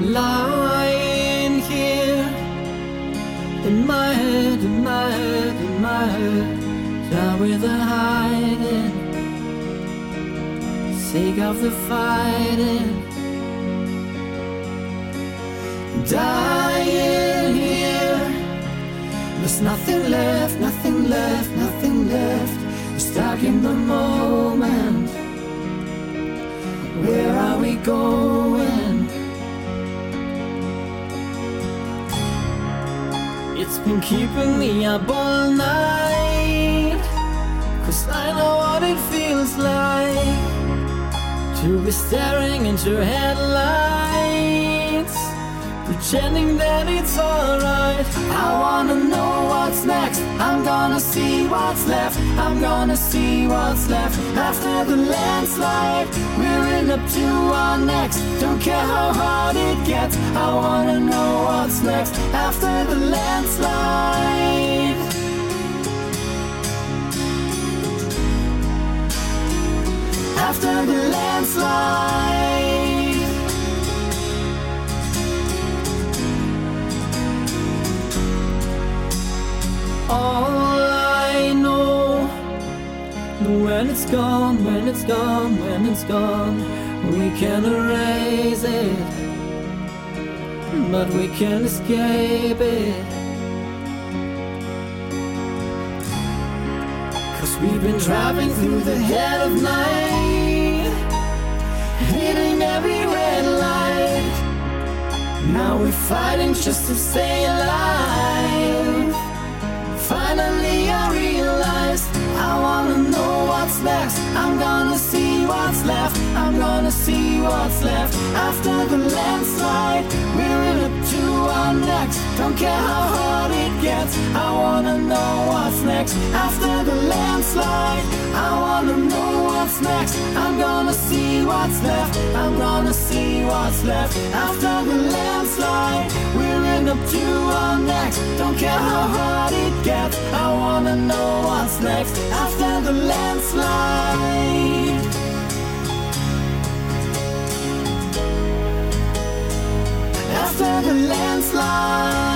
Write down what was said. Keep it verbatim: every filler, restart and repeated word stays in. lying here in my head, in my head, in my head, down with the hiding, sick of the fighting, dying here. There's nothing left, nothing left, nothing left. We're stuck in the moment. Where are we going? It's been keeping me up all night, 'cause I know what it feels like to be staring into headlights, pretending that it's alright. I wanna know what's next. I'm gonna see what's left. I'm gonna see what's left. After the landslide, we're in up to our necks. Don't care how hard it gets. I wanna know what's next. After the landslide. After the landslide. All I know, when it's gone, when it's gone, when it's gone, we can erase it, but we can't escape it, 'cause we've been driving through the head of night, hitting every red light. Now we're fighting just to stay alive. Finally I realized I wanna know what's next. I'm gonna see what's left. I'm gonna see what's left. After the landslide, we're in up to our necks. Don't care how hard it gets. I wanna know what's next. After the landslide, I wanna know what's next. I'm gonna see what's left. I'm gonna see what's left. After the landslide, we're in up to our necks. Don't care how hard it gets. I wanna know what's next. After the landslide. After the landslide.